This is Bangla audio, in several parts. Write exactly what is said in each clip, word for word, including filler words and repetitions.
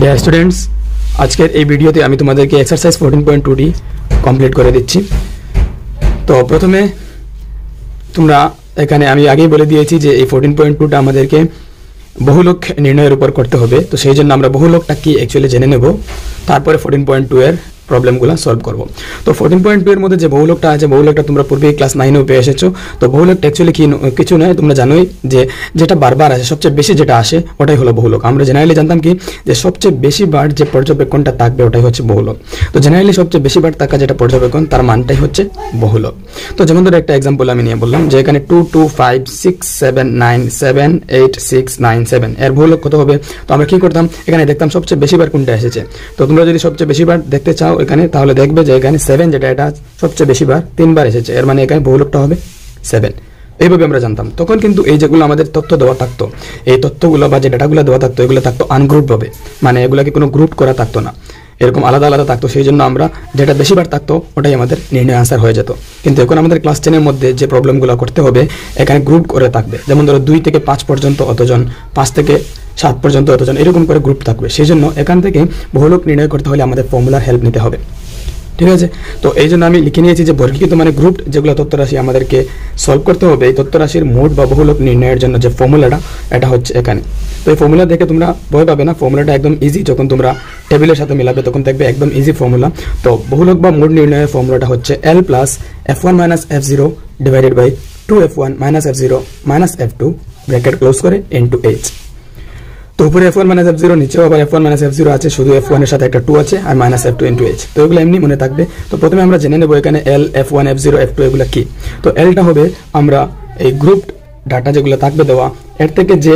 ডিয়ার স্টুডেন্টস, আজকের এই ভিডিওতে আমি তোমাদেরকে এক্সারসাইজ ফোরটিন পয়েন্ট টুটি কমপ্লিট করে দিচ্ছি। তো প্রথমে তোমরা এখানে আমি আগেই বলে দিয়েছি যে এই ফোরটিন পয়েন্ট টুটা আমাদেরকে বহুলক নির্ণয়ের উপর করতে হবে, তো সেই জন্য আমরা বহুলকটা কি অ্যাকচুয়ালি জেনে নেব, তারপরে ফোরটিন পয়েন্ট টু এর প্রবলেমগুলো সলভ করব। তো ফোরটিন পয়েন্ট টু এর মধ্যে যে বহুলকটা আছে, বহুলকটা তোমরা পূর্বে ক্লাস নাইনেও পেয়ে এসেছো। তো বহুলকটা অ্যাকচুয়ালি কি কিছু নয়, তোমরা জানোই যে যেটা বারবার আসে, সবচেয়ে বেশি যেটা আসে ওটাই হলো বহুলক। আমরা জেনারেলি জানতাম কি যে সবচেয়ে বেশি বার যে পর্যবেক্ষণটা থাকবে ওটাই হচ্ছে বহুলক। তো জেনারেলি সবচেয়ে বেশি বার থাকা যেটা পর্যবেক্ষণ তার মানটাই হচ্ছে বহুলক। তো যেমন ধরো একটা এক্সাম্পল আমি নিয়ে বললাম যে এখানে two two five six seven nine seven eight six nine seven এর বহুলক কত হবে। তো আমরা কি করতাম, এখানে দেখতাম সবচেয়ে বেশি বার কোনটা এসেছে। তো তোমরা যদি সবচেয়ে বেশি বার দেখতে চাও এখানে, তাহলে দেখবে যে এখানে সেভেন যেটা, এটা সবচেয়ে বেশি বার তিনবার এসেছে, এর মানে এখানে বহুলকটা হবে সেভেন। এইভাবে আমরা জানতাম তখন। কিন্তু এই যেগুলো আমাদের তথ্য দেওয়া থাকতো, এই তথ্যগুলো বা যে ডাটাগুলো দেওয়া থাকতো এগুলো থাকতো আনগ্রুপভাবে, মানে এগুলোকে কোনো গ্রুপ করা থাকতো না, এরকম আলাদা আলাদা থাকতো। সেই জন্য আমরা যেটা বেশিবার থাকতো ওটাই আমাদের নির্ণয় আনসার হয়ে যেত। কিন্তু এখন আমাদের ক্লাস টেনের মধ্যে যে প্রবলেমগুলো করতে হবে এখানে গ্রুপ করে থাকবে, যেমন ধরো দুই থেকে পাঁচ পর্যন্ত অতজন, পাঁচ থেকে সাত পর্যন্ত অতজন, এরকম করে গ্রুপ থাকবে। সেই জন্য এখান থেকে বহুলক নির্ণয় করতে হলে আমাদের ফর্মুলার হেল্প নিতে হবে, ঠিক আছে। তো এই জন্য আমি লিখে নিয়েছি যে বর্গীকৃত মানে গ্রুপ যেগুলো তথ্যরাশি আমাদেরকে সলভ করতে হবে, এই তথ্যরাশির মোট বা বহুলক নির্ণয়ের জন্য যে ফর্মুলাটা, এটা হচ্ছে এখানে। তো এই ফর্মুলা দেখে তোমরা ভয় পাবে না, ফর্মুলাটা একদম ইজি, যখন তোমরা টেবিলের সাথে মিলাবে তখন দেখবে একদম ইজি ফর্মুলা। তো বহুলক বা মোট নির্ণয়ের ফর্মুলাটা হচ্ছে L plus F one minus F zero divided by two F one minus F zero minus F two bracket close করে ইন্টু এইচ। তো উপরে F one minus F zero, নিচেও আবার F one minus F zero আছে, শুধু এফ ওয়ানের সাথে একটা টু আছে, আর minus F two into H. তো এগুলো এমনি মনে থাকবে। তো প্রথমে আমরা জেনে নেবো এখানে L, F one, F zero, F two এগুলো কি। তো এলটা হবে আমরা এই গ্রুপ ডাটা যেগুলো থাকবে দেওয়া, এর থেকে যে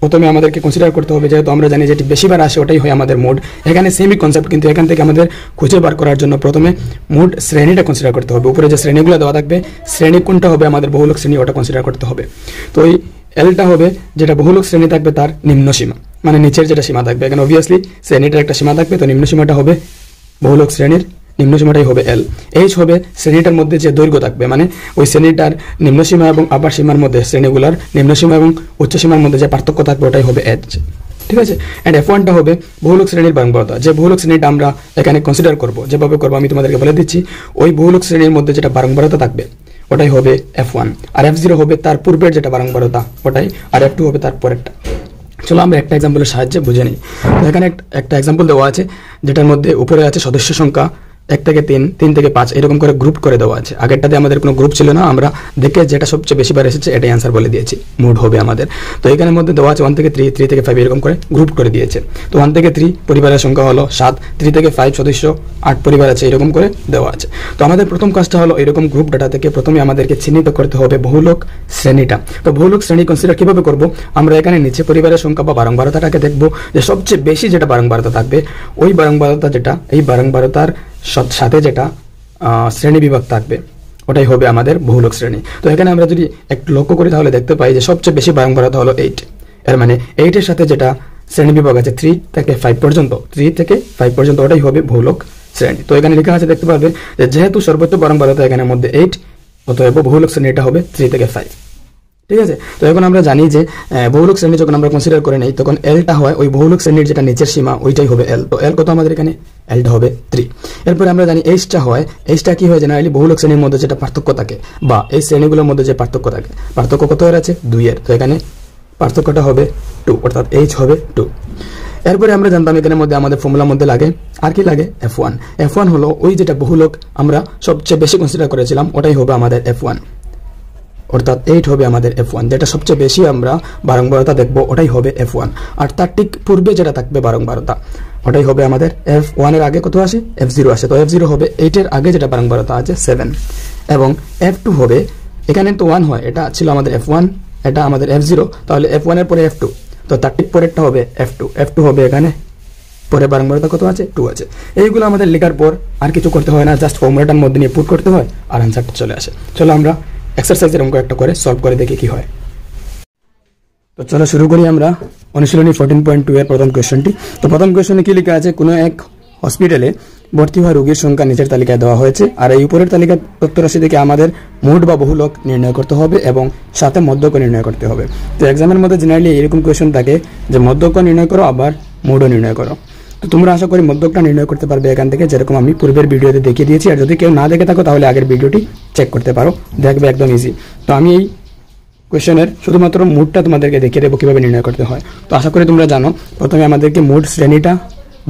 প্রথমে আমাদেরকে কনসিডার করতে হবে, যেহেতু আমরা জানি যেটি বেশিবার আসে ওটাই হয় আমাদের মোড। এখানে সেমই কনসেপ্ট, কিন্তু এখান থেকে আমাদের খুঁজে বার করার জন্য প্রথমে মোড শ্রেণীটা কনসিডার করতে হবে। উপরে যে শ্রেণীগুলো দেওয়া থাকবে শ্রেণী কোনটা হবে আমাদের বহুলক শ্রেণী, ওটা কনসিডার করতে হবে। তো এই এলটা হবে যেটা বহুলক শ্রেণী থাকবে তার নিম্ন সীমা, মানে নিচের যেটা সীমা থাকবে। এখানে অবভিয়াসলি শ্রেণীটার একটা সীমা থাকবে, তো নিম্ন সীমাটা হবে বহুলক শ্রেণীর নিম্ন সীমাটাই হবে এল। এইচ হবে শ্রেণীটার মধ্যে যে দৈর্ঘ্য থাকবে, মানে ওই শ্রেণীটার নিম্ন সীমা এবং আপার সীমার মধ্যে, শ্রেণীগুলোর নিম্ন সীমা এবং উচ্চ সীমার মধ্যে যে পার্থক্য থাকবে ওটাই হবে এইচ, ঠিক আছে। অ্যান্ড এফ ওয়ানটা হবে বহুলক শ্রেণীর বাংবতা, যে বহুলক শ্রেণীটা আমরা এখানে কনসিডার করবো, যেভাবে করবো আমি তোমাদেরকে বলে দিচ্ছি। ওই বহুলক শ্রেণীর মধ্যে যেটা বারংবারতা থাকবে ওটাই হবে এফ ওয়ান, আর এফ জিরো হবে তার পূর্বের যেটা বারংবারতা ওটাই, আর এফ টু হবে তার পরেরটা। চলো আমরা একটা এক্সাম্পলের সাহায্যে বুঝে নিই। এখানে একটা এক্সাম্পল দেওয়া আছে যেটার মধ্যে উপরে আছে সদস্য সংখ্যা এক থেকে তিন, তিন থেকে পাঁচ, এরকম করে গ্রুপ করে দেওয়া আছে। আগেরটাতে আমাদের কোনো গ্রুপ ছিল না, আমরা দেখে যেটা সবচেয়ে বেশিবার এসেছে এটাই অ্যান্সার বলে দিয়েছি, মোড হবে আমাদের। তো এখানের মধ্যে দেওয়া আছে ওয়ান থেকে থ্রি, থ্রি থেকে ফাইভ, এরকম করে গ্রুপ করে দিয়েছে। তো ওয়ান থেকে থ্রি পরিবারের সংখ্যা হলো সাত, থ্রি থেকে ফাইভ সদস্য আট পরিবার আছে, এরকম করে দেওয়া আছে। তো আমাদের প্রথম কাজটা হলো এরকম গ্রুপ ডাটা থেকে প্রথমে আমাদেরকে চিহ্নিত করতে হবে বহুলক শ্রেণীটা। তো বহুলক শ্রেণী কনসিডার কীভাবে করবো আমরা, এখানে নিচে পরিবারের সংখ্যা বা বারংবারতাটাকে দেখবো, যে সবচেয়ে বেশি যেটা বারংবারতা থাকবে ওই বারংবারতা যেটা, এই বারংবারতার সাথে যেটা শ্রেণী বিভাগ থাকবে ওটাই হবে আমাদের বহুলক শ্রেণী। তো এখানে আমরা যদি একটু লক্ষ্য করি তাহলে দেখতে পাই যে সবচেয়ে বেশি বারংবারতা হলো এইট, এর মানে এইটের সাথে যেটা শ্রেণী বিভাগ আছে থ্রি থেকে ফাইভ পর্যন্ত, থ্রি থেকে ফাইভ পর্যন্ত ওটাই হবে বহুলক শ্রেণী। তো এখানে লেখা আছে দেখতে পাবে যে যেহেতু সর্বোচ্চ বারংবারতা এখানের মধ্যে এইট, অতএব বহুলক শ্রেণীটা হবে থ্রি থেকে ফাইভ, ঠিক আছে। তো এখন আমরা জানি যে বহুলক শ্রেণী যখন আমরা কনসিডার করে নেই তখন এলটা হয় ওই বহুলক শ্রেণীর যেটা নিচের সীমা ওইটাই হবে এল। তো এল কত আমাদের এখানে, এলটা হবে থ্রি। এরপরে আমরা জানি এইচটা হয়, এইচটা কি হয় জেনারেলি বহুলক শ্রেণীর মধ্যে যেটা পার্থক্য থাকে বা এই শ্রেণীগুলোর মধ্যে যে পার্থক্য থাকে, পার্থক্য কত এর আছে, দুইয়ের। তো এখানে পার্থক্যটা হবে টু, অর্থাৎ এইচ হবে টু। এরপরে আমরা জানতাম এখানের মধ্যে আমাদের ফর্মুলার মধ্যে লাগে আর কি লাগে, এফ ওয়ান। এফ ওয়ান হলো ওই যেটা বহুলক আমরা সবচেয়ে বেশি কনসিডার করেছিলাম ওটাই হবে আমাদের এফ ওয়ান, অর্থাৎ এইট হবে আমাদের এফ ওয়ান, যেটা সবচেয়ে বেশি আমরা বারংবারতা দেখবো ওটাই হবে এফ ওয়ান। আর তার ঠিক পূর্বে যেটা থাকবে বারংবারতা ওটাই হবে আমাদের এফ ওয়ানের আগে কত আসে, এফ জিরো আসে। তো এফ জিরো হবে এইটের আগে যেটা বারংবারতা আছে সেভেন, এবং এফ টু হবে, এখানে তো ওয়ান হয়, এটা ছিল আমাদের এফ ওয়ান, এটা আমাদের এফ জিরো, তাহলে এফ ওয়ানের পরে এফ টু, তো তার ঠিক পরেরটা হবে এফ টু। এফ টু হবে এখানে পরে বারংবারতা কত আছে, টু আছে। এইগুলো আমাদের লেখার পর আর কিছু করতে হয় না, জাস্ট ফর্মুলাটার মধ্যে নিয়ে পুট করতে হয় আর অ্যান্সারটা চলে আসে। চলো আমরা এক্সারসাইজের অঙ্ক একটা করে সলভ করে দেখি কি হয়। তো চলো শুরু করি আমরা অনুশীলনী ফোরটিন পয়েন্ট টু এর প্রথম কোয়েশনটি। তো প্রথম কোয়েশনে কি লেখা আছে, কোনো এক হসপিটালে ভর্তি হওয়া রোগীর সংখ্যা নিচের তালিকায় দেওয়া হয়েছে, আর এই উপরের তালিকার তথ্যরাশি থেকে আমাদের মোট বা বহুলক নির্ণয় করতে হবে এবং সাথে মধ্যক নির্ণয় করতে হবে। তো এক্সামের মধ্যে জেনারেলি এরকম কোয়েশন থাকে যে মধ্যক নির্ণয় করো, আবার মোডও নির্ণয় করো। তো তোমরা আশা করি মধ্যকটা নির্ণয় করতে পারবে এখান থেকে, যেরকম আমি পূর্বের ভিডিওতে দেখিয়ে দিয়েছি। আর যদি কেউ না দেখে থাকো তাহলে আগের ভিডিওটি চেক করতে পারো, দেখবে একদম ইজি। তো আমি এই কোয়েশ্চেনের শুধুমাত্র মুডটা তোমাদেরকে দেখিয়ে দেবো কীভাবে নির্ণয় করতে হয়। তো আশা করি তোমরা জানো প্রথমে আমাদেরকে মুড শ্রেণীটা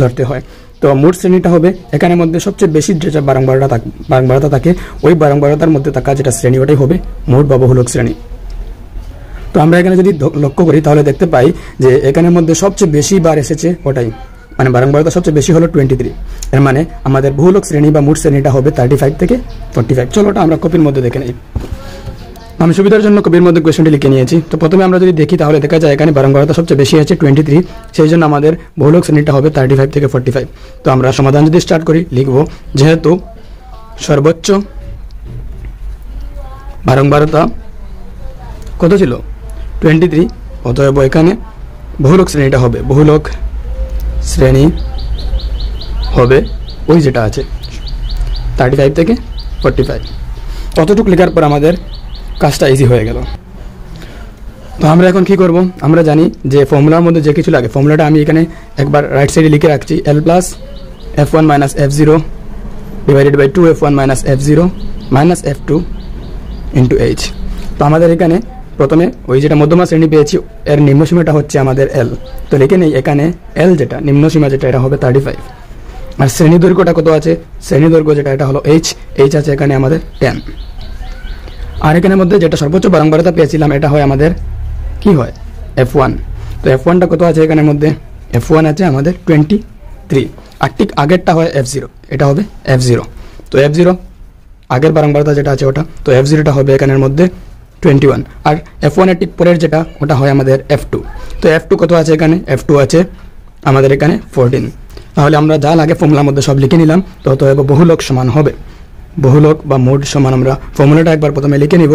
ধরতে হয়। তো মোট শ্রেণীটা হবে এখানের মধ্যে সবচেয়ে বেশি যেটা বারংবারতা থাকে বারংবারতা থাকে ওই বারংবারতার মধ্যে থাকা যেটা শ্রেণী ওটাই হবে মোট বা বহুলক শ্রেণী। তো আমরা এখানে যদি লক্ষ্য করি তাহলে দেখতে পাই যে এখানের মধ্যে সবচেয়ে বেশি বার এসেছে ওটাই, মানে বারংবারতা সবচেয়ে বেশি হলো টোয়েন্টি থ্রি। এর মানে আমাদের বহুলক শ্রেণী বা মোট শ্রেণীটা হবে থার্টি ফাইভ থেকে ফোর্টি ফাইভ। চলো ওটা আমরা কপির মধ্যে দেখে নিই। আমি সুবিধার জন্য কবির মধ্যে কোয়েশনটি লিখে নিয়েছি। তো প্রথমে আমরা যদি দেখি তাহলে দেখা যায় এখানে বারংবারতা সবচেয়ে বেশি আছে টোয়েন্টি থ্রি, সেই জন্য আমাদের বহুলক শ্রেণীটা হবে থার্টি ফাইভ থেকে ফোর্টি ফাইভ। তো আমরা সমাধান যদি স্টার্ট করি, লিখব যেহেতু সর্বোচ্চ বারংবারতা কত ছিল টোয়েন্টি থ্রি, অতএব এখানে বহুলক শ্রেণীটা হবে বহুলক শ্রেণী হবে ওই যেটা আছে থার্টি ফাইভ থেকে ফোর্টি ফাইভ। অতটুকু লেখার পর আমাদের কাজটা ইজি হয়ে গেল। তো আমরা এখন কি করব, আমরা জানি যে ফর্মুলার মধ্যে যে কিছু লাগে ফর্মুলাটা আমি এখানে একবার রাইট সাইডে লিখে রাখছি। L plus F one minus F zero divided by two F one minus F zero minus F two into H. তো আমাদের এখানে প্রথমে ওই যেটা মধ্যমা শ্রেণী পেয়েছি এর নিম্নসীমাটা হচ্ছে আমাদের এল। তো লিখে নেই এখানে এল যেটা নিম্নসীমা যেটা এটা হবে থার্টি ফাইভ। আর শ্রেণী দৈর্ঘ্যটা কত আছে, শ্রেণী দৈর্ঘ্য যেটা এটা হলো এইচ, এইচ আছে এখানে আমাদের টেন। আর এখানের মধ্যে যেটা সর্বোচ্চ বারংবারতা পেয়েছিলাম এটা হয় আমাদের কি হয় এফ ওয়ান। তো এফ ওয়ানটা কত আছে এখানের মধ্যে, এফ ওয়ান আছে আমাদের টোয়েন্টি থ্রি। আর ঠিক আগেরটা হয় এফ জিরো, এটা হবে এফ জিরো। তো এফ জিরো আগের বারংবারতা যেটা আছে ওটা, তো এফ জিরোটা হবে এখানের মধ্যে টোয়েন্টি ওয়ান। আর এফ ওয়ানের ঠিক পরের যেটা ওটা হয় আমাদের এফ টু। তো এফ টু কত আছে এখানে, এফ টু আছে আমাদের এখানে ফোরটিন। তাহলে আমরা যা লাগে ফর্মুলার মধ্যে সব লিখে নিলাম। তো তো বহুলক সমান হবে বহুলক বা মোড সমান আমরা ফর্মুলাটা একবার প্রথমে লিখে নিব।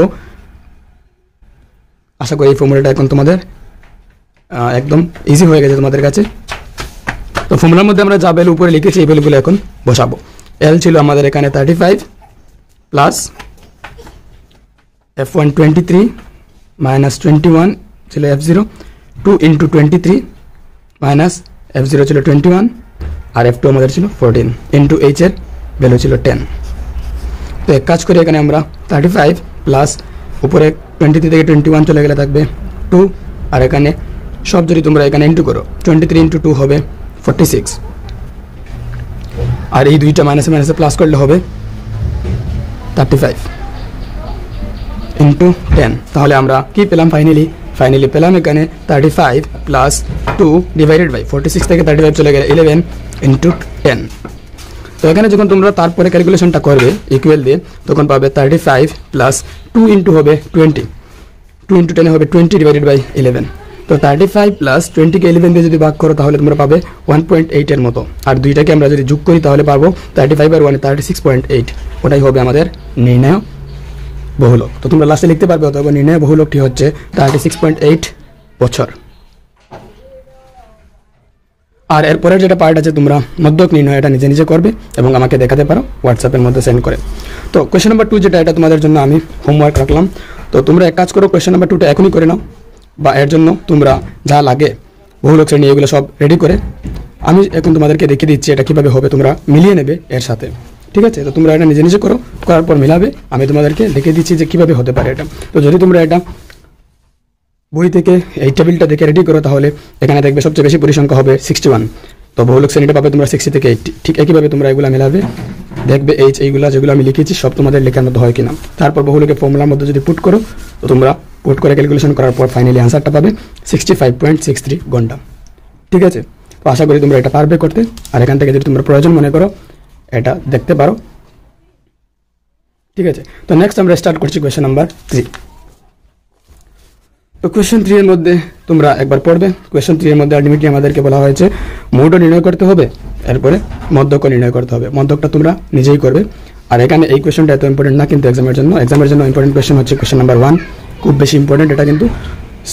আশা করি এই ফর্মুলাটা এখন তোমাদের একদম ইজি হয়ে গেছে তোমাদের কাছে। তো ফর্মুলার মধ্যে আমরা যা ভ্যালু উপরে লিখেছি এই ভ্যালুগুলো এখন বসাবো। এল ছিল আমাদের এখানে thirty five plus F one twenty three minus twenty one ছিল F zero, two into twenty three minus F zero ছিল টোয়েন্টি ওয়ান, আর এফ টু আমাদের ছিল ফোরটিন, ইন্টু এইচের ভ্যালু ছিল টেন। তো এক কাজ করি এখানে আমরা থার্টি ফাইভ প্লাস উপরে টোয়েন্টি থ্রি থেকে টোয়েন্টি ওয়ান চলে গেলে থাকবে টু, আর এখানে সব যদি তোমরা এখানে ইন্টু করো টোয়েন্টি থ্রি ইন্টু টু হবে ফোর্টি সিক্স, আর এই দুইটা মাইনাসে মাইনাসে প্লাস করলে হবে থার্টি ফাইভ ইন্টু টেন। তাহলে আমরা কি পেলাম ফাইনালি, ফাইনালি পেলাম এখানে thirty five plus two divided by forty six থেকে থার্টি ফাইভ চলে গেলে ইলেভেন ইন্টু টেন। তো এখানে যখন তোমরা তারপরে ক্যালকুলেশনটা করবে ইকুয়াল দিয়ে তখন পাবে thirty five plus two into হবে টোয়েন্টি, টু ইন্টু টেন হবে টোয়েন্টি ডিভাইডেড বাই ইলেভেন। তো থার্টি ফাইভ প্লাস টোয়েন্টিকে ইলেভেন দিয়ে যদি ভাগ করো তাহলে তোমরা পাবে ওয়ান পয়েন্ট এইটের মতো, আর দুইটাকে আমরা যদি যোগ করি তাহলে পাবো থার্টি ফাইভ আর one thirty six point eight. ওটাই হবে আমাদের নির্ণয় বহুলক। তো তোমরা লাস্টে লিখতে পারবে অথবা নির্ণয় বহুলকটি হচ্ছে থার্টি সিক্স পয়েন্ট এইট বছর। আর এরপরের যেটা পার্ট আছে তোমরা মধ্যক নির্ণয় এটা নিজে নিজে করবে এবং আমাকে দেখাতে পারো হোয়াটসঅ্যাপের মধ্যে সেন্ড করে। তো কোয়েশ্চেন নাম্বার টু যেটা এটা তোমাদের জন্য আমি হোমওয়ার্ক রাখলাম। তো তোমরা এক কাজ করো কোয়েশ্চেন নাম্বার টুটা এখনই করে নাও, বা এর জন্য তোমরা যা লাগে বহুলক শ্রেণী এগুলো সব রেডি করে আমি এখন তোমাদেরকে দেখিয়ে দিচ্ছি এটা কীভাবে হবে, তোমরা মিলিয়ে নেবে এর সাথে, ঠিক আছে? তো তোমরা এটা নিজে নিজে করো, করার পর মিলাবে, আমি তোমাদেরকে দেখিয়ে দিচ্ছি যে কীভাবে হতে পারে এটা। তো যদি তোমরা এটা বই থেকে এই টেবিলটা দেখে রেডি করো তাহলে এখানে দেখবে সবচেয়ে বেশি পরিসংখ্যা হবে সিক্সটি ওয়ান। তো বহুলক শ্রেণীটা পাবে তোমরা সিক্সটি থেকে এইটটি। ঠিক একইভাবে তোমরা এগুলো মেলাবে, দেখবে এইচ এইগুলো যেগুলো আমি লিখেছি সব তোমাদের লেখার মধ্যে হয় কিনা। তারপর বহুলকে ফর্মুলার মধ্যে যদি পুট করো তো তোমরা পুট করে ক্যালকুলেশন করার পর ফাইনালি আনসারটা পাবে sixty five point six three ঘন্টা, ঠিক আছে? তো আশা করি তোমরা এটা পারবে করতে। আর এখান থেকে যদি তোমরা প্রয়োজন মনে করো এটা দেখতে পারো, ঠিক আছে? তো নেক্সট আমরা স্টার্ট করছি কোয়েশ্চেন নাম্বার থ্রি। তো কোয়েশ্চেন থ্রি এর মধ্যে তোমরা একবার পড়বে। কোয়েশ্চেন থ্রি এর মধ্যে আলটিমেটলি আমাদেরকে বলা হয়েছে মোডও নির্ণয় করতে হবে, এরপরে মধ্যকও নির্ণয় করতে হবে। মধ্যকটা তোমরা নিজেই করবে। আর এখানে এই কোয়েশ্চেনটা এত ইম্পর্টেন্ট না, কিন্তু এক্সামের জন্য এক্সামের জন্য ইম্পর্টেন্ট কোয়েশ্চেন হচ্ছে কোয়েশ্চেন নাম্বার ওয়ান, খুব বেশি ইম্পর্টেন্ট এটা, কিন্তু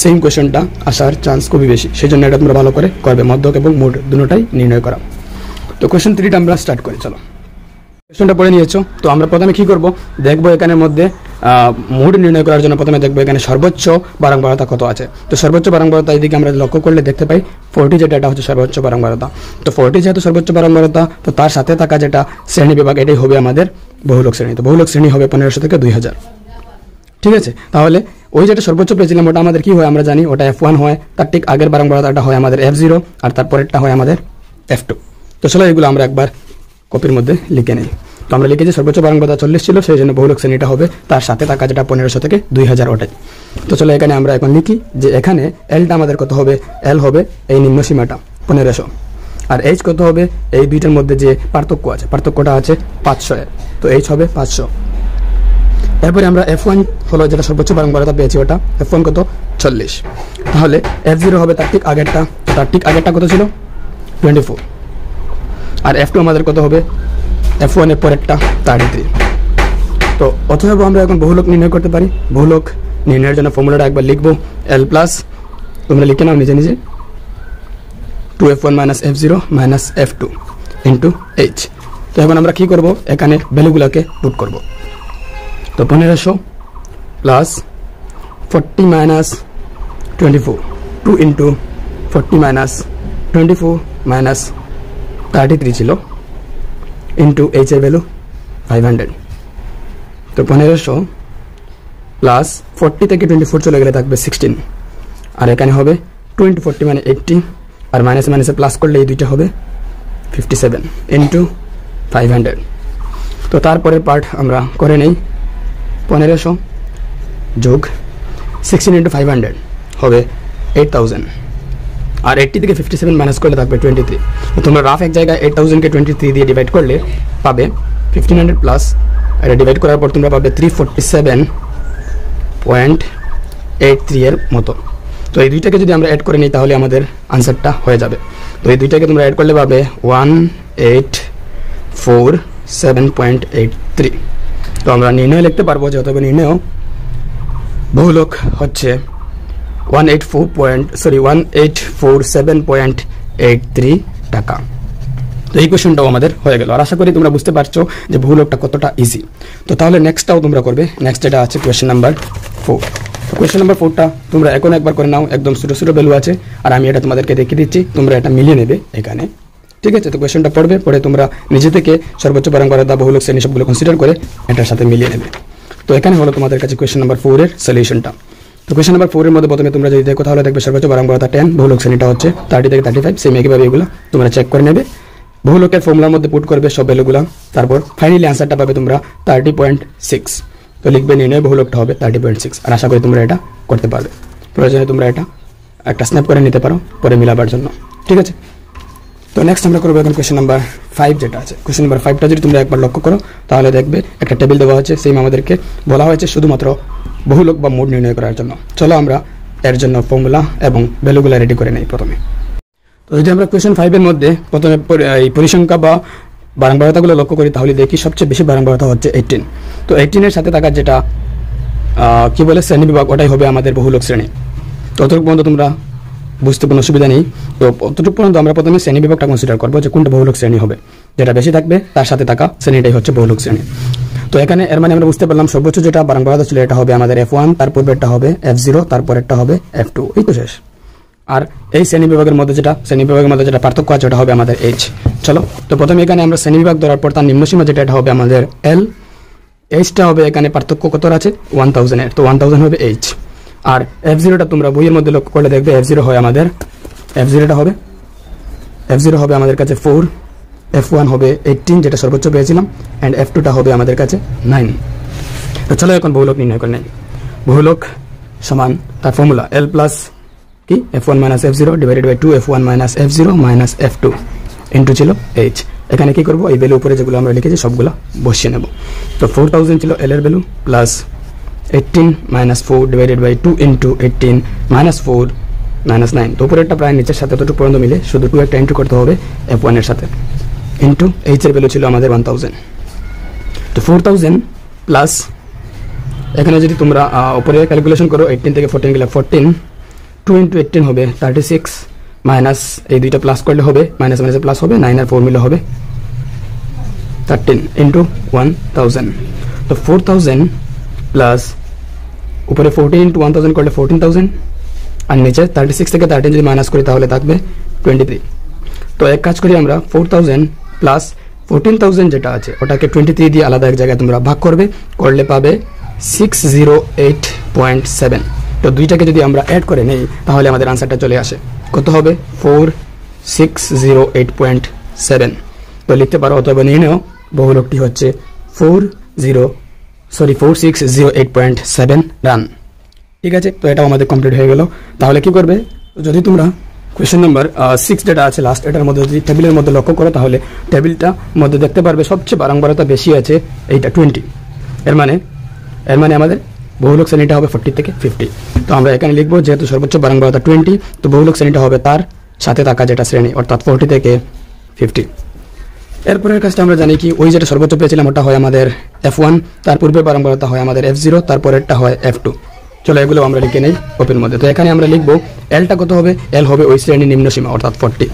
সেম কোয়েশ্চেনটা আসার চান্স খুবই বেশি, সেই জন্য এটা তোমরা ভালো করে করবে, মধ্যক এবং মোড দুটোটাই নির্ণয় করা। তো কোয়েশ্চেন থ্রিটা আমরা স্টার্ট করি, চলো। কোয়েশ্চেনটা পড়ে নিয়েছো। তো আমরা প্রথমে কী করবো, দেখবো এখানের মধ্যে মোড নির্ণয় করার জন্য প্রথমে দেখব এখানে সর্বোচ্চ বারংবারতা কত আছে। তো সর্বোচ্চ বারংবারতা এদিকে আমরা লক্ষ্য করলে দেখতে পাই ফোরটি যেটা হচ্ছে সর্বোচ্চ বারংবারতা। তো ফোরটি যেহেতু সর্বোচ্চ বারংবারতা, তো তার সাথে থাকা যেটা শ্রেণী বিভাগ এটাই হবে আমাদের বহুলক শ্রেণী। তো বহুলক শ্রেণী হবে পনেরোশো থেকে দুই হাজার। ঠিক আছে, তাহলে ওই যেটা সর্বোচ্চ পেয়েছিলাম ওটা আমাদের কী হয় আমরা জানি, ওটা এফ ওয়ান হয়, তার ঠিক আগের বারংবারতাটা হয় আমাদের এফ জিরো, আর তারপরেরটা হয় আমাদের এফ টু। তো চলো এগুলো আমরা একবার কপির মধ্যে লিখে নিই। তো আমরা লিখেছি সর্বোচ্চ বারংবারতা চল্লিশ ছিল, সেই জন্য বহুলক শ্রেণীটা হবে তার সাথে থাকা যেটা পনেরোশো থেকে দুই হাজার ওটাই। তো চলো এখানে আমরা এখন লিখি যে এখানে এলটা আমাদের কত হবে, এল হবে এই নিম্ন সীমাটা পনেরোশো, আর এইচ কত হবে এই দুইটার মধ্যে যে পার্থক্য আছে, পার্থক্যটা আছে পাঁচশো এর, তো এইচ হবে পাঁচশো। এরপরে আমরা এফ ওয়ান হলো যেটা সর্বোচ্চ বারংবারতা পেয়েছি, ওটা এফ ওয়ান কত চল্লিশ, তাহলে এফ জিরো হবে তার ঠিক আগেরটা, তার ঠিক আগেরটা কত ছিল টোয়েন্টি ফোর, আর এফ টু আমাদের কত হবে এফ ওয়ানের পরেরটা থার্টি থ্রি। তো অথবা আমরা এখন বহুলক নির্ণয় করতে পারি। বহুলক নির্ণয়ের জন্য ফর্মুলাটা একবার লিখবো, এল প্লাস তোমরা লিখে নাও নিজে নিজে two F one minus F zero minus F two into H. তো এখন আমরা কী করবো এখানে ভ্যালুগুলোকে পুট করবো। তো পনেরোশো plus forty minus twenty four, two into forty minus twenty four minus thirty three ছিল, ইন্টু এইচের ভ্যালু ফাইভ হান্ড্রেড। তো পনেরোশো প্লাস ফোরটি থেকে টোয়েন্টি ফোর চলে গেলে থাকবে সিক্সটিন, আর এখানে হবে টু ইন্টু ফোরটি মানে এইটটি, আর মাইনাস মাইনাসে প্লাস করলে এই দুইটা হবে fifty seven into five hundred. তো তারপরের পার্ট আমরা করে নেই, পনেরোশো যোগ সিক্সটিন ইন্টু ফাইভ হান্ড্রেড হবে এইট থাউজেন্ড, আর এইটটি থেকে ফিফটি সেভেন মাইনাস করলে থাকবে টোয়েন্টি থ্রি। তোমরা রাফ এক জায়গায় এইট থাউজেন্ডকে টোয়েন্টি থ্রি দিয়ে ডিভাইড করলে পাবে ফিফটিন হান্ড্রেড প্লাস, এটা ডিভাইড করার পর তোমরা পাবে three forty seven point eight three এর মতো। তো এই দুইটাকে যদি আমরা অ্যাড করে নিই তাহলে আমাদের আনসারটা হয়ে যাবে। তো এই দুইটাকে তোমরা অ্যাড করলে পাবে one eight four seven point eight three. তো আমরা নির্ণয় লিখতে পারবো যে অথবা নির্ণয় বহুলক হচ্ছে one eight four point sorry one eight four seven point eight three টাকা। তো এই কোয়েশনটাও আমাদের হয়ে গেল। আর আশা করি তোমরা বুঝতে পারছো যে বহুলকটা কতটা ইজি। তো তাহলে নেক্সটটাও তোমরা করবে। নেক্সট এটা আছে কোয়েশন নাম্বার ফোর। তো কোয়েশন নাম্বার ফোরটা তোমরা এখন একবার করে নাও, একদম ছোটো ছোটো ভ্যালু আছে, আর আমি এটা তোমাদেরকে দেখিয়ে দিচ্ছি, তোমরা এটা মিলিয়ে নেবে এখানে। ঠিক আছে, তো কোয়েশনটা পড়বে, পড়ে তোমরা নিজে থেকে সর্বোচ্চ বারংবারতা বহুলক শ্রেণী সবগুলো কনসিডার করে এটার সাথে মিলিয়ে নেবে। তো এখানে হলো তোমাদের কাছে কোয়েশন নাম্বার ফোরের সলিউশনটা। তো কোয়েশন নাম্বার ফোরের মধ্যে প্রথমে তোমরা যদি দেখো তাহলে দেখবে সর্বোচ্চ বারংবারতা টেন, বহুলক শ্রেণীটা হচ্ছে থার্টি থেকে থার্টি ফাইভ। সেম একইভাবে এগুলো তোমরা চেক করে নেবে, বহুলকের ফর্মুলার মধ্যে পুট করবে সব ভ্যালুগুলো, তারপর ফাইনালি অ্যান্সারটা পাবে তোমরা থার্টি পয়েন্ট সিক্স। তো লিখবে নির্ণয় বহুলকটা হবে থার্টি পয়েন্ট সিক্স। আর আশা করি তোমরা এটা করতে পারবে। প্রয়োজনে তোমরা এটা একটা স্ন্যাপ করে নিতে পারো পরে মিলাবার জন্য। ঠিক আছে, তো নেক্সট আমরা করবো এখন কোয়েশন নাম্বার ফাইভ যেটা আছে। কোয়েশন নাম্বার ফাইভটা যদি তোমরা একবার লক্ষ্য করো তাহলে দেখবে একটা টেবিল দেওয়া হচ্ছে, সেম আমাদেরকে বলা হয়েছে শুধুমাত্র বহুলক বা মোড নির্ণয় করার জন্য। চলো আমরা এর জন্য ফর্মুলা এবং ভ্যালুগুলো রেডি করে নিই প্রথমে। তো যদি আমরা কোয়েশন ফাইভের মধ্যে প্রথমে এই পরিসংখ্যা বা বারংবারতাগুলো লক্ষ্য করি তাহলে দেখি সবচেয়ে বেশি বারংবারতা হচ্ছে এইটিন। তো এইটিনের সাথে থাকা যেটা কী বলে শ্রেণী বিভাগ ওটাই হবে আমাদের বহুলক শ্রেণী। ততটুকু পর্যন্ত তোমরা বুঝতে কোনো অসুবিধা নেই। তো অতটুকু পর্যন্ত আমরা প্রথমে শ্রেণী বিভাগটা কনসিডার করবো যে কোনটা বহুলক শ্রেণী হবে, যেটা বেশি থাকবে তার সাথে থাকা শ্রেণীটাই হচ্ছে বহুলক শ্রেণী। তো এখানে এর মানে আমরা বুঝতে পারলাম সর্বোচ্চ যেটা বারংবারতা ছিল এটা হবে আমাদের এফ ওয়ান, তারপর একটা হবে এফ জিরো, তারপর একটা হবে এফ টু, এই তো শেষ। আর এই শ্রেণী বিভাগের মধ্যে যেটা শ্রেণী বিভাগের মধ্যে যেটা পার্থক্য আছে ওটা হবে আমাদের এইচ। চলো তো প্রথমে এখানে আমরা শ্রেণী বিভাগ ধরার পর তার নিম্নসীমা যেটা এটা হবে আমাদের এল, এইচটা হবে এখানে পার্থক্য কত আছে ওয়ান থাউজেন্ডের, তো ওয়ান থাউজেন্ড হবে এইচ। আর এফ জিরোটা তোমরা বইয়ের মধ্যে লক্ষ্য করলে দেখবে এফ জিরো হয় আমাদের এফ জিরোটা হবে এফ জিরো হবে আমাদের কাছে ফোর, এফ ওয়ান হবে এইটিন যেটা সর্বোচ্চ পেয়েছিলাম, অ্যান্ড এফ টুটা হবে আমাদের কাছে নাইন। তো চলো এখন বহুলক নির্ণয় করে নেই। বহুলক সমান তার ফর্মুলা এল প্লাস কি F one minus F zero divided by two F one minus F zero minus F two into ছিল এইচ। এখানে কী করবো এই ভ্যালু উপরে যেগুলো আমরা লিখেছি সবগুলো বসিয়ে নেব। তো ফোর থাউজেন্ড ছিল এলের value plus eighteen minus four divided by two into eighteen minus four minus nine. তো উপরেরটা প্রায় নিচের সাথে ততটুকু পর্যন্ত মিলে শুধু টু একটা ইন্টু করতে হবে এফ ওয়ানের সাথে, ইন্টু এইচের ভ্যালু ছিল আমাদের ওয়ান থাউজেন্ড। তো ফোর থাউজেন্ড প্লাস এখানে যদি তোমরা উপরে ক্যালকুলেশন করো এইটিন থেকে ফোরটিন গেলে ফোরটিন, টু ইন্টু এইটিন হবে থার্টি সিক্স, মাইনাস এই দুইটা প্লাস করলে হবে মাইনাস মাইনাসে প্লাস হবে, নাইন আর ফোর মিলে হবে থার্টিন ইন্টু ওয়ান থাউজেন্ড। তো ফোর থাউজেন্ড प्लस উপরে চোদ্দ into one thousand করলে চোদ্দ হাজার আর নিচে ছত্রিশ থেকে তেরো যদি মাইনাস করি তাহলে থাকবে তেইশ। তো এক কাজ করি আমরা চার হাজার প্লাস চোদ্দ হাজার যেটা আছে ওটাকে তেইশ দিয়ে আলাদা এক জায়গায় তোমরা ভাগ করবে, করলে পাবে ছয়শ আট পয়েন্ট সাত। তো দুইটাকে যদি আমরা অ্যাড করে নেই তাহলে আমাদের आंसरটা চলে আসে কত হবে চার হাজার ছয়শ আট পয়েন্ট সাত। তো লিখতে পারো অথবা নিয়ে নাও বহুলকটি হচ্ছে চার হাজার সরি চার হাজার ছয়শ আট পয়েন্ট সাত রান। ঠিক আছে, তো এটাও আমাদের কমপ্লিট হয়ে গেল। তাহলে কি করবে, যদি তোমরা কোশ্চেন নাম্বার ছয় যেটা আছে লাস্ট এটার মধ্যে যদি টেবিলের মধ্যে লক্ষ্য করো তাহলে টেবিলটা মধ্যে দেখতে পারবে সবচেয়ে বারংবারতা বেশি আছে এইটা বিশ। এর মানে এর মানে আমাদের বহুলক শ্রেণীটা হবে চল্লিশ থেকে পঞ্চাশ। তো আমরা এখানে লিখবো যেহেতু সর্বোচ্চ বারংবারতা বিশ, তো বহুলক শ্রেণীটা হবে তার সাথে থাকা যেটা শ্রেণী অর্থাৎ চল্লিশ থেকে পঞ্চাশ। এরপরের কাজটা আমরা জানি কি ওই যেটা সর্বোচ্চ পেয়েছিলাম ওটা হয় আমাদের এফ ওয়ান, তার পূর্বে বারংবারতা হয় আমাদের এফ জিরো, তারপরেরটা হয় এফ টু। চলো এগুলো আমরা লিখে নেই কপির মধ্যে। তো এখানে আমরা লিখবো এলটা কত হবে, এল হবে ওই শ্রেণীর নিম্ন সীমা অর্থাৎ চল্লিশ।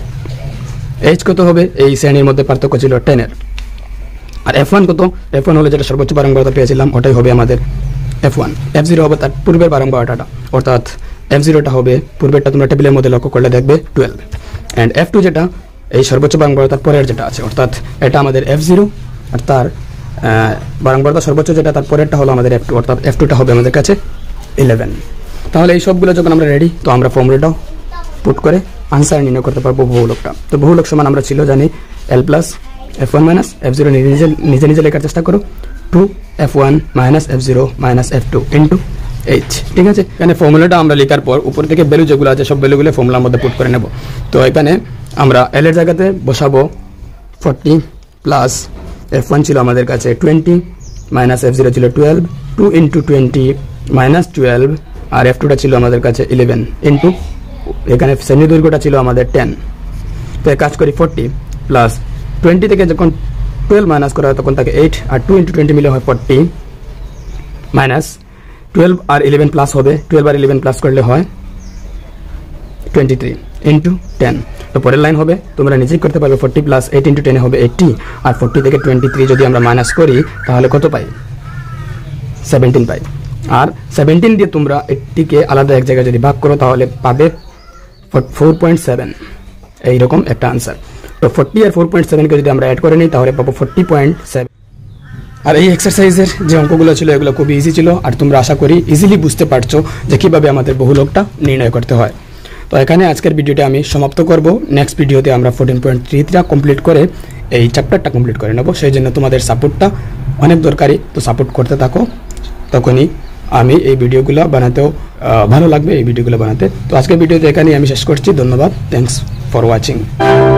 এইচ কত হবে, এই শ্রেণীর মধ্যে পার্থক্য ছিল দশ এর। আর এফ ওয়ান কত, এফ ওয়ান হলো যেটা সর্বোচ্চ বারংবারতা পেয়েছিলাম ওটাই হবে আমাদের এফ ওয়ান। এফ জিরো হবে তার পূর্বের বারংবারতাটা অর্থাৎ এফ জিরোটা হবে পূর্বেরটা তোমরা টেবিলের মধ্যে লক্ষ্য করলে দেখবে বারো। অ্যান্ড এফ টু যেটা এই সর্বোচ্চ বারংবারতার পরের যেটা আছে অর্থাৎ এটা আমাদের এফ জিরো আর তার বারংবারতা সর্বোচ্চ যেটা তার পরেরটা হলো আমাদের এফ টু অর্থাৎ এফ টুটা হবে আমাদের কাছে ইলেভেন। তাহলে এই সবগুলো যখন আমরা রেডি তো আমরা ফর্মুলাটাও পুট করে আনসার নির্ণয় করতে পারবো বহুলকটা। তো বহুলক সমান আমরা ছিল জানি L plus F one minus F zero, নিজে নিজে নিজে লেখার চেষ্টা করো two F one minus F zero minus F two into H. ঠিক আছে, এখানে ফর্মুলাটা আমরা লেখার পর উপর থেকে ভ্যালু যেগুলো আছে সব ভ্যালুগুলো ফর্মুলার মধ্যে পুট করে নেব। তো এখানে আমরা এল এর জায়গাতে বসাবো ফর্টি প্লাস এফ ওয়ান ছিল আমাদের কাছে টোয়েন্টি মাইনাস এফ জিরো ছিল twelve, two into twenty minus twelve, আর এফ টুটা ছিল আমাদের কাছে ইলেভেন ইন্টু এখানে শ্রেণী দৈর্ঘ্যটা ছিল আমাদের টেন। তো কাজ করি ফর্টি প্লাস টোয়েন্টি থেকে যখন টুয়েলভ মাইনাস করা হয় তখন তাকে এইট আর টু ইন্টু টোয়েন্টি মিলে হয় ফর্টি মাইনাস টুয়েলভ আর ইলেভেন প্লাস হবে, টুয়েলভ আর ইলেভেন প্লাস করলে হয় টোয়েন্টি থ্রি ইন্টু টেন। তো পরের লাইন হবে তোমরা নিজেই করতে পারবে forty plus eight into ten হবে এইটটি, আর ফর্টি থেকে টোয়েন্টি থ্রি যদি আমরা মাইনাস করি তাহলে কত পাই সেভেন্টিন পাই। আর সেভেন্টিন দিয়ে তোমরা এইটটিকে আলাদা এক জায়গায় যদি ভাগ করো তাহলে পাবে ফোর পয়েন্ট সেভেন এইরকম একটা আনসার। তো ফর্টি আর ফোর পয়েন্ট সেভেনকে যদি আমরা অ্যাড করে নিই তাহলে পাবো ফোরটি পয়েন্ট সেভেন। আর এই এক্সারসাইজের যে অঙ্কগুলো ছিল এগুলো খুবই ইজি ছিল, আর তোমরা আশা করি ইজিলি বুঝতে পারছো যে কীভাবে আমাদের বহুলকটা নির্ণয় করতে হয়। তো এখানে আজকের ভিডিওটা আমি সমাপ্ত করব। নেক্সট ভিডিওতে আমরা ফোরটিন পয়েন্ট থ্রিটা কমপ্লিট করে এই চ্যাপ্টারটা কমপ্লিট করে নেব, সেই জন্য তোমাদের সাপোর্টটা অনেক দরকারি। তো সাপোর্ট করতে থাকো, তখনই আমি এই ভিডিওগুলো বানাতেও ভালো লাগবে এই ভিডিওগুলো বানাতে। তো আজকের ভিডিওতে এখানেই আমি শেষ করছি। ধন্যবাদ, থ্যাংকস ফর ওয়াচিং।